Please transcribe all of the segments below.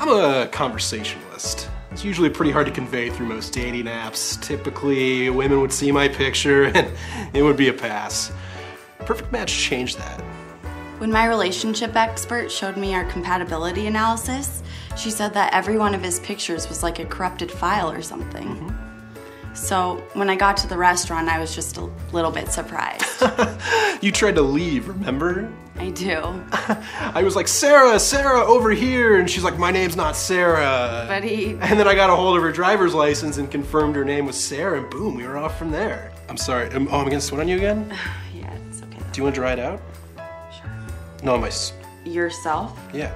I'm a conversationalist. It's usually pretty hard to convey through most dating apps. Typically, women would see my picture and it would be a pass. Perfect Match changed that. When my relationship expert showed me our compatibility analysis, she said that every one of his pictures was like a corrupted file or something. Mm-hmm. So when I got to the restaurant, I was just a little bit surprised. You tried to leave, remember? I do. I was like, Sarah, Sarah, over here. And she's like, my name's not Sarah. But he... And then I got a hold of her driver's license and confirmed her name was Sarah, and boom, we were off from there. I'm sorry. Oh, I'm gonna sweat on you again? Yeah, it's okay. Do you want to dry it out? No, my... Yourself? Yeah.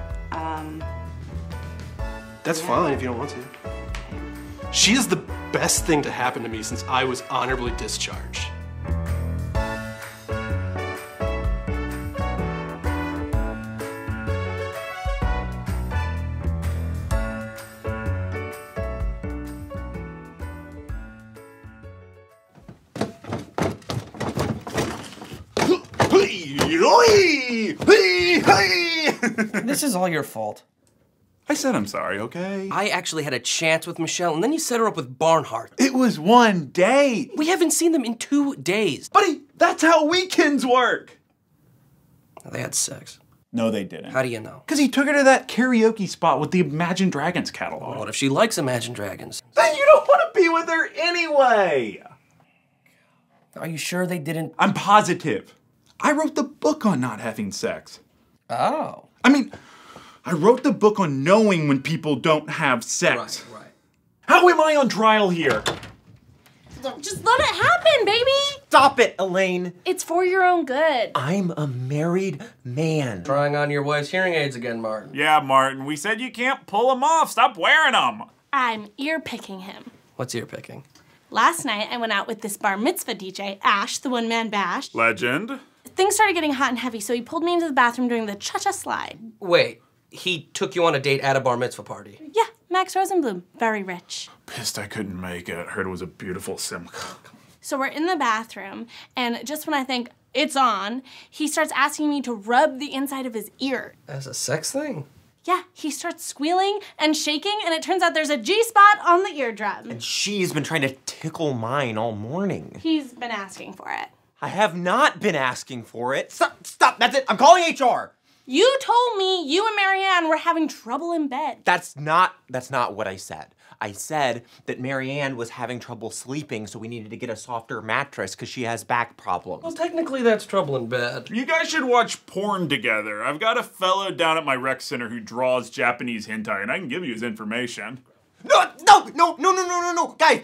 That's fine if you don't want to. Okay. She is the best thing to happen to me since I was honorably discharged. This is all your fault. I said I'm sorry, okay? I actually had a chance with Michelle, and then you set her up with Barnhart. It was one date. We haven't seen them in 2 days. Buddy, that's how weekends work. They had sex. No, they didn't. How do you know? Because he took her to that karaoke spot with the Imagine Dragons catalog. Well, what if she likes Imagine Dragons? Then you don't want to be with her anyway. Are you sure they didn't? I'm positive. I wrote the book on not having sex. Oh. I mean, I wrote the book on knowing when people don't have sex. Right. How am I on trial here? Just let it happen, baby! Stop it, Elaine! It's for your own good. I'm a married man. Trying on your wife's hearing aids again, Martin. Yeah, Martin, we said you can't pull them off. Stop wearing them! I'm ear-picking him. What's ear-picking? Last night, I went out with this bar mitzvah DJ, Ash, the one-man bash. Legend. Things started getting hot and heavy, so he pulled me into the bathroom during the cha-cha slide. Wait, he took you on a date at a bar mitzvah party? Yeah, Max Rosenblum, very rich. Pissed I couldn't make it. Heard it was a beautiful simcha. So we're in the bathroom, and just when I think it's on, he starts asking me to rub the inside of his ear. That's a sex thing? Yeah, he starts squealing and shaking, and it turns out there's a G-spot on the eardrum. And she's been trying to tickle mine all morning. He's been asking for it. I have not been asking for it. Stop, that's it, I'm calling HR. You told me you and Marianne were having trouble in bed. That's not what I said. I said that Marianne was having trouble sleeping, so we needed to get a softer mattress because she has back problems. Well, technically that's trouble in bed. You guys should watch porn together. I've got a fellow down at my rec center who draws Japanese hentai, and I can give you his information. No, guys,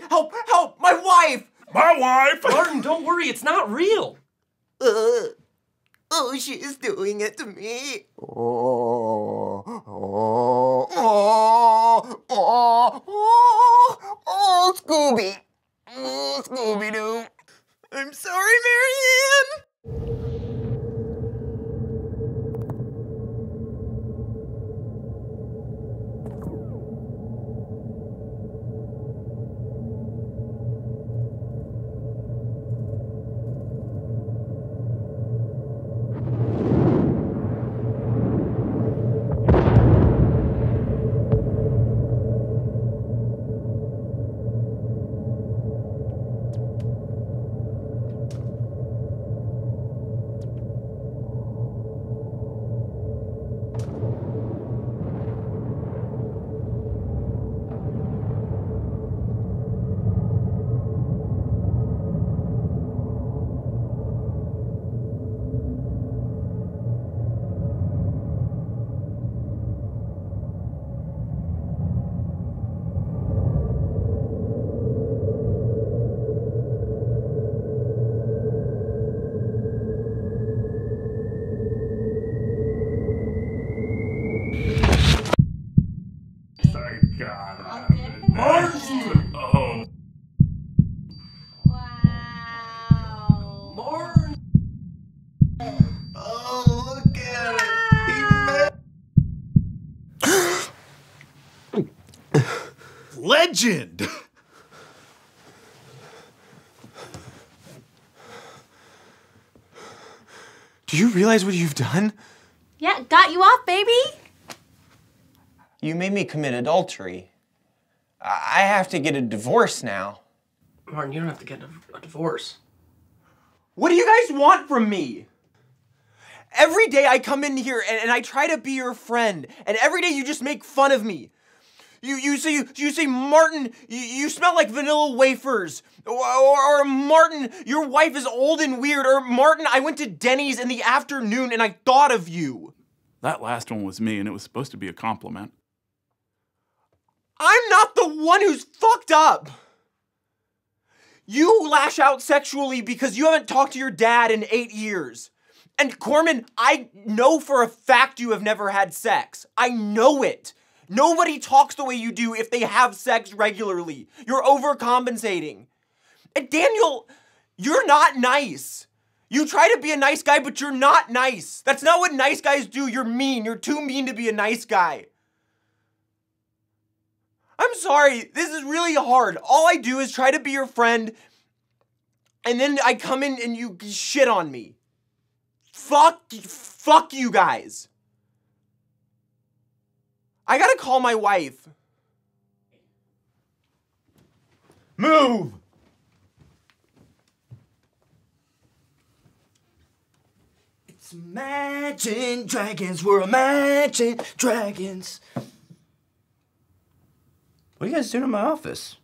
help, my wife. My wife! Martin, don't worry, it's not real! Oh, she is doing it to me! Oh, Scooby! Oh, Scooby-Doo! I'm sorry, Marianne! Legend! Do you realize what you've done? Yeah, got you off, baby! You made me commit adultery. I have to get a divorce now. Martin, you don't have to get a divorce. What do you guys want from me? Every day I come in here and I try to be your friend, and every day you just make fun of me. You say, Martin, you smell like vanilla wafers. Or Martin, your wife is old and weird. Or Martin, I went to Denny's in the afternoon and I thought of you. That last one was me, and it was supposed to be a compliment. I'm not the one who's fucked up. You lash out sexually because you haven't talked to your dad in 8 years. And Corman, I know for a fact you have never had sex. I know it. Nobody talks the way you do if they have sex regularly. You're overcompensating. And Daniel, you're not nice. You try to be a nice guy, but you're not nice. That's not what nice guys do. You're mean. You're too mean to be a nice guy. I'm sorry. This is really hard. All I do is try to be your friend, and then I come in and you shit on me. Fuck you guys. I gotta call my wife. Move! It's Imagine Dragons, we're Imagine Dragons. What are you guys doing in my office?